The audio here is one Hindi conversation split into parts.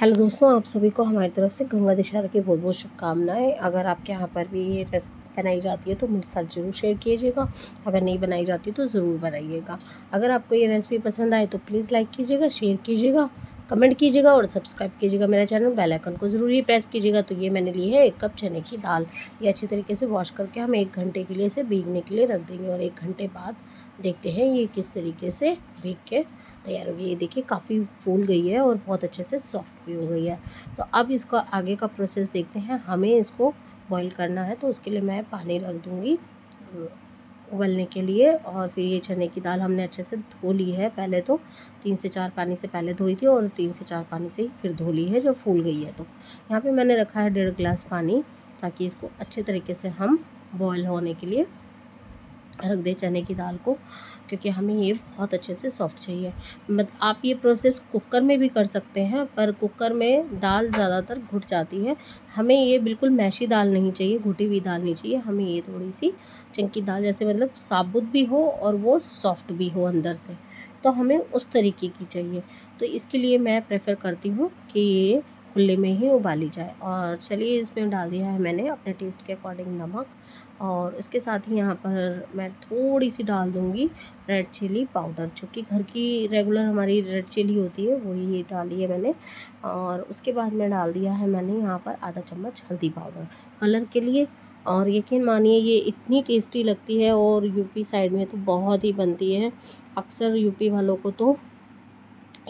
हेलो दोस्तों, आप सभी को हमारी तरफ से गंगा दशहरा की बहुत बहुत शुभकामनाएं। अगर आपके यहाँ पर भी ये रेसिपी बनाई जाती है तो मेरे साथ ज़रूर शेयर कीजिएगा, अगर नहीं बनाई जाती तो ज़रूर बनाइएगा। अगर आपको ये रेसिपी पसंद आए तो प्लीज़ लाइक कीजिएगा, शेयर कीजिएगा, कमेंट कीजिएगा और सब्सक्राइब कीजिएगा मेरा चैनल। बेल आइकन को ज़रूर ही प्रेस कीजिएगा। तो ये मैंने ली है 1 कप चने की दाल। ये अच्छी तरीके से वॉश करके हम 1 घंटे के लिए इसे भीगने के लिए रख देंगे और 1 घंटे बाद देखते हैं ये किस तरीके से भीग के तैयार हो गई। ये देखिए काफ़ी फूल गई है और बहुत अच्छे से सॉफ्ट भी हो गई है। तो अब इसका आगे का प्रोसेस देखते हैं। हमें इसको बॉईल करना है तो उसके लिए मैं पानी रख दूँगी उबलने के लिए। और फिर ये चने की दाल हमने अच्छे से धो ली है, पहले तो 3 से 4 पानी से पहले धोई थी और 3 से 4 पानी से ही फिर धो ली है जब फूल गई है। तो यहाँ पे मैंने रखा है 1.5 गिलास पानी ताकि इसको अच्छे तरीके से हम बॉयल होने के लिए रख दे चने की दाल को, क्योंकि हमें ये बहुत अच्छे से सॉफ्ट चाहिए। आप ये प्रोसेस कुकर में भी कर सकते हैं, पर कुकर में दाल ज़्यादातर घुट जाती है। हमें ये बिल्कुल मैशी दाल नहीं चाहिए, घुटी हुई दाल नहीं चाहिए। हमें ये थोड़ी सी चंकी दाल जैसे, मतलब साबुत भी हो और वो सॉफ्ट भी हो अंदर से, तो हमें उस तरीके की चाहिए। तो इसके लिए मैं प्रेफर करती हूँ कि ये खुले में ही उबाली जाए। और चलिए, इसमें डाल दिया है मैंने अपने टेस्ट के अकॉर्डिंग नमक, और इसके साथ ही यहाँ पर मैं थोड़ी सी डाल दूँगी रेड चिली पाउडर, जो कि घर की रेगुलर हमारी रेड चिली होती है वही डाली है मैंने। और उसके बाद में डाल दिया है मैंने यहाँ पर ½ चम्मच हल्दी पाउडर कलर के लिए। और यकीन मानिए ये इतनी टेस्टी लगती है, और यूपी साइड में तो बहुत ही बनती है। अक्सर यूपी वालों को तो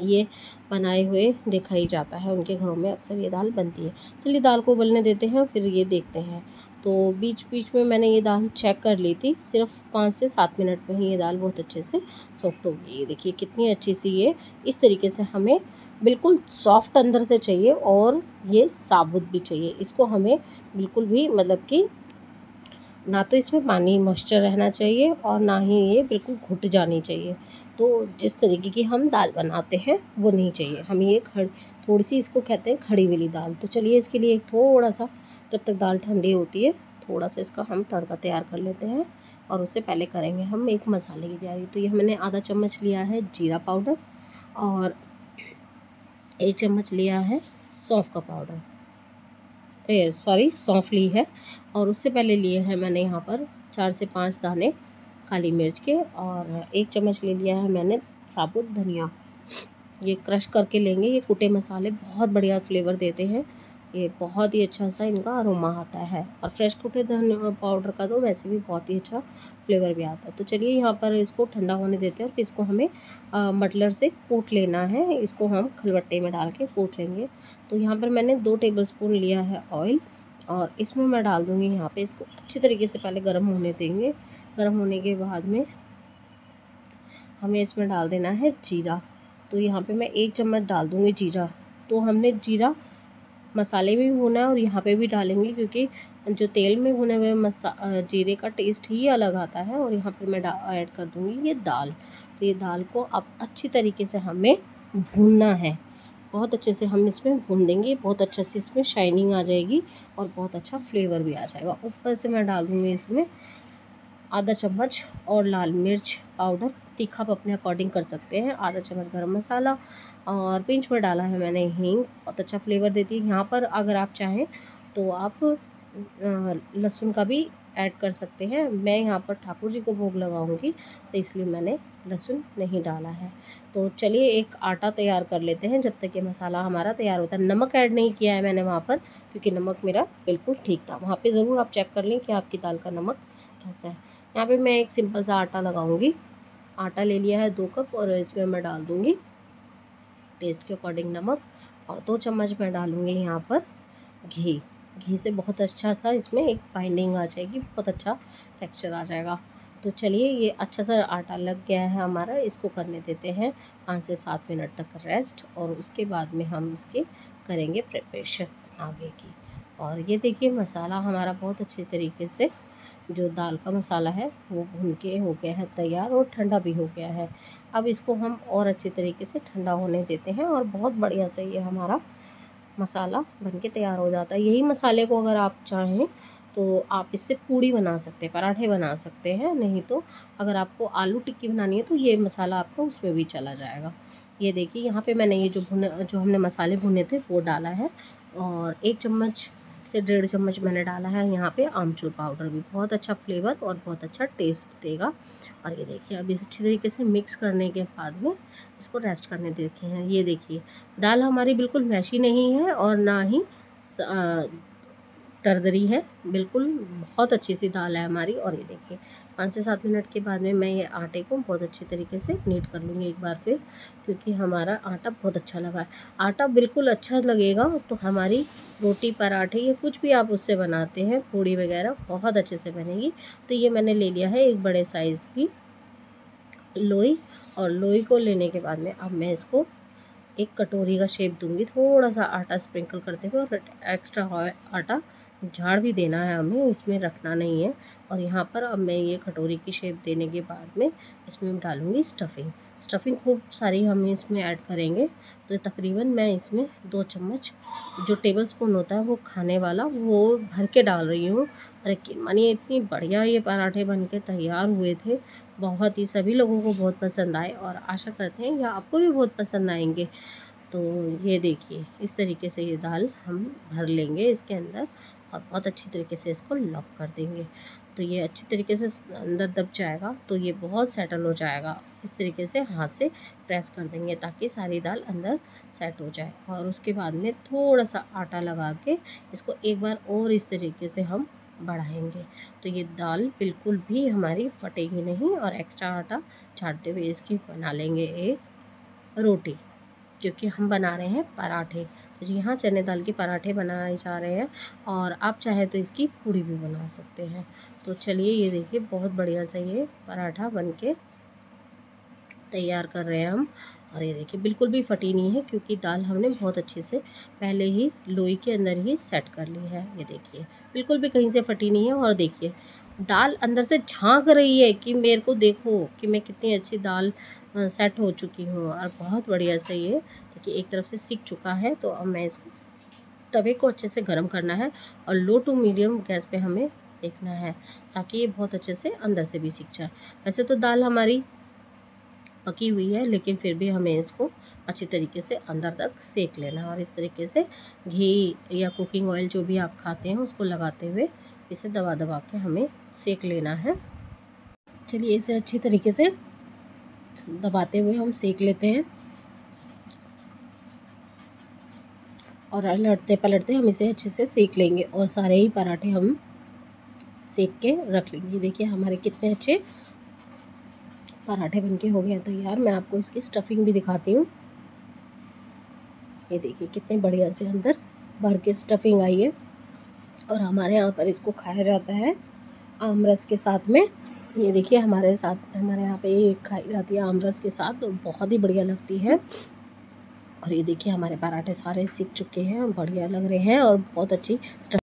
ये बनाए हुए देखा ही जाता है, उनके घरों में अक्सर ये दाल बनती है। चलिए दाल को उबलने देते हैं, फिर ये देखते हैं। तो बीच बीच में मैंने ये दाल चेक कर ली थी, सिर्फ 5 से 7 मिनट में ही ये दाल बहुत अच्छे से सॉफ्ट हो गई। ये देखिए कितनी अच्छी सी ये, इस तरीके से हमें बिल्कुल सॉफ्ट अंदर से चाहिए और ये साबुत भी चाहिए। इसको हमें बिल्कुल भी, मतलब कि ना तो इसमें पानी मॉइस्चर रहना चाहिए और ना ही ये बिल्कुल घुट जानी चाहिए। तो जिस तरीके की हम दाल बनाते हैं वो नहीं चाहिए हमें। ये थोड़ी सी, इसको कहते हैं खड़ी वाली दाल। तो चलिए इसके लिए एक थोड़ा सा, जब तक दाल ठंडी होती है, थोड़ा सा इसका हम तड़का तैयार कर लेते हैं। और उससे पहले करेंगे हम एक मसाले की तैयारी। तो ये मैंने ½ चम्मच लिया है जीरा पाउडर और 1 चम्मच लिया है सौंफ का पाउडर, सौंफ ली है। और उससे पहले लिए हैं मैंने यहाँ पर 4 से 5 दाने काली मिर्च के, और 1 चम्मच ले लिया है मैंने साबुत धनिया। ये क्रश करके लेंगे। ये कुटे मसाले बहुत बढ़िया फ्लेवर देते हैं, ये बहुत ही अच्छा सा इनका अरोमा आता है। और फ्रेश कुटे धनिया पाउडर का तो वैसे भी बहुत ही अच्छा फ्लेवर भी आता है। तो चलिए यहाँ पर इसको ठंडा होने देते हैं और फिर इसको हमें मटलर से कूट लेना है। इसको हम खलबट्टे में डाल के कूट लेंगे। तो यहाँ पर मैंने 2 टेबलस्पून लिया है ऑयल, और इसमें मैं डाल दूँगी यहाँ पर। इसको अच्छी तरीके से पहले गर्म होने देंगे। गर्म होने के बाद में हमें इसमें डाल देना है जीरा। तो यहाँ पर मैं 1 चम्मच डाल दूँगी जीरा। तो हमने जीरा मसाले में भी भुना है और यहाँ पे भी डालेंगे, क्योंकि जो तेल में भुने हुए जीरे का टेस्ट ही अलग आता है। और यहाँ पे मैं ऐड कर दूँगी ये दाल। तो ये दाल को अब अच्छी तरीके से हमें भूनना है, बहुत अच्छे से हम इसमें भून देंगे। बहुत अच्छे से इसमें शाइनिंग आ जाएगी और बहुत अच्छा फ्लेवर भी आ जाएगा। ऊपर से मैं डाल दूँगी इसमें ½ चम्मच और लाल मिर्च पाउडर। तीखा आप अपने अकॉर्डिंग कर सकते हैं। ½ चम्मच गरम मसाला, और पिंच में डाला है मैंने हींग, बहुत अच्छा फ्लेवर देती है। यहाँ पर अगर आप चाहें तो आप लहसुन का भी ऐड कर सकते हैं। मैं यहाँ पर ठाकुर जी को भोग लगाऊंगी तो इसलिए मैंने लहसुन नहीं डाला है। तो चलिए एक आटा तैयार कर लेते हैं जब तक ये मसाला हमारा तैयार होता है। नमक ऐड नहीं किया है मैंने वहाँ पर, क्योंकि नमक मेरा बिल्कुल ठीक था। वहाँ पे ज़रूर आप चेक कर लें कि आपकी दाल का नमक कैसा है। यहाँ पे मैं एक सिंपल सा आटा लगाऊंगी। आटा ले लिया है 2 कप, और इसमें मैं डाल दूँगी टेस्ट के अकॉर्डिंग नमक, और 2 चम्मच मैं डालूँगी यहाँ पर घी। घी से बहुत अच्छा सा इसमें एक बाइंडिंग आ जाएगी, बहुत अच्छा टेक्सचर आ जाएगा। तो चलिए ये अच्छा सा आटा लग गया है हमारा। इसको करने देते हैं 5 से 7 मिनट तक रेस्ट, और उसके बाद में हम इसके करेंगे प्रिपरेशन आगे की। और ये देखिए मसाला हमारा बहुत अच्छे तरीके से, जो दाल का मसाला है वो भून के हो गया है तैयार, और ठंडा भी हो गया है। अब इसको हम और अच्छे तरीके से ठंडा होने देते हैं, और बहुत बढ़िया से ये हमारा मसाला बनके तैयार हो जाता है। यही मसाले को अगर आप चाहें तो आप इससे पूड़ी बना सकते हैं, पराठे बना सकते हैं, नहीं तो अगर आपको आलू टिक्की बनानी है तो ये मसाला आपका उसमें भी चला जाएगा। ये देखिए यहाँ पे मैंने ये जो हमने मसाले भुने थे वो डाला है, और 1 चम्मच से 1.5 चम्मच मैंने डाला है यहाँ पे आमचूर पाउडर भी। बहुत अच्छा फ्लेवर और बहुत अच्छा टेस्ट देगा। और ये देखिए अब इस अच्छी तरीके से मिक्स करने के बाद में इसको रेस्ट करने देते हैं। ये देखिए दाल हमारी बिल्कुल मैशी नहीं है और ना ही दरदरी है, बिल्कुल बहुत अच्छी सी दाल है हमारी। और ये देखिए 5 से 7 मिनट के बाद में मैं ये आटे को बहुत अच्छे तरीके से नीट कर लूँगी एक बार फिर, क्योंकि हमारा आटा बहुत अच्छा लगा है। आटा बिल्कुल अच्छा लगेगा तो हमारी रोटी पराठे ये कुछ भी आप उससे बनाते हैं, पूड़ी वगैरह बहुत अच्छे से बनेगी। तो ये मैंने ले लिया है एक बड़े साइज़ की लोई, और लोई को लेने के बाद में अब मैं इसको एक कटोरी का शेप दूंगी। थोड़ा सा आटा स्प्रिंकल करते हुए, और एक्स्ट्रा आटा झाड़ भी देना है हमें, इसमें रखना नहीं है। और यहाँ पर अब मैं ये कटोरी की शेप देने के बाद में इसमें डालूँगी स्टफिंग। स्टफिंग खूब सारी हम इसमें ऐड करेंगे। तो तकरीबन मैं इसमें 2 चम्मच जो टेबल स्पून होता है वो खाने वाला वो भर के डाल रही हूँ। और यकीन मानिए इतनी बढ़िया ये पराठे बन के तैयार हुए थे, बहुत ही सभी लोगों को बहुत पसंद आए, और आशा करते हैं यह आपको भी बहुत पसंद आएंगे। तो ये देखिए इस तरीके से ये दाल हम भर लेंगे इसके अंदर, और बहुत अच्छी तरीके से इसको लॉक कर देंगे। तो ये अच्छी तरीके से अंदर दब जाएगा, तो ये बहुत सेटल हो जाएगा। इस तरीके से हाथ से प्रेस कर देंगे ताकि सारी दाल अंदर सेट हो जाए। और उसके बाद में थोड़ा सा आटा लगा के इसको एक बार और इस तरीके से हम बढ़ाएंगे, तो ये दाल बिल्कुल भी हमारी फटेगी नहीं। और एक्स्ट्रा आटा छाटते हुए इसकी बना लेंगे एक रोटी, क्योंकि हम बना रहे हैं पराठे। तो जी हाँ, चने दाल के पराठे बनाए जा रहे हैं, और आप चाहे तो इसकी पूड़ी भी बना सकते हैं। तो चलिए ये देखिए बहुत बढ़िया सा ये पराठा बनके तैयार कर रहे हैं हम। और ये देखिए बिल्कुल भी फटी नहीं है, क्योंकि दाल हमने बहुत अच्छे से पहले ही लोई के अंदर ही सेट कर ली है। ये देखिए बिल्कुल भी कहीं से फटी नहीं है। और देखिए दाल अंदर से झांक रही है कि मेरे को देखो कि मैं कितनी अच्छी दाल सेट हो चुकी हूँ, और बहुत बढ़िया से ये देखिए एक तरफ से सिक चुका है। तो अब मैं इसको तवे को अच्छे से गर्म करना है, और लो टू मीडियम गैस पे हमें सेकना है ताकि ये बहुत अच्छे से अंदर से भी सिक जाए। वैसे तो दाल हमारी पकी हुई है, लेकिन फिर भी हमें इसको अच्छी तरीके से अंदर तक सेक लेना है। और इस तरीके से घी या कुकिंग ऑयल जो भी आप खाते हैं उसको लगाते हुए इसे दबा दबा के हमें सेक लेना है। चलिए इसे अच्छी तरीके से दबाते हुए हम सेक लेते हैं, और उलटते पलटते हम इसे अच्छे से सेक लेंगे, और सारे ही पराठे हम सेक के रख लेंगे। देखिए हमारे कितने अच्छे पराठे बनके हो गया तैयार। मैं आपको इसकी स्टफिंग भी दिखाती हूँ। ये देखिए कितने बढ़िया से अंदर भर के स्टफिंग आई है, और हमारे यहाँ पर इसको खाया जाता है आमरस के साथ में। ये देखिए हमारे यहाँ पे ये खाई जाती है आमरस के साथ, तो बहुत ही बढ़िया लगती है। और ये देखिए हमारे पराठे सारे सिक चुके हैं, बढ़िया लग रहे हैं, और बहुत अच्छी स्टफिंग।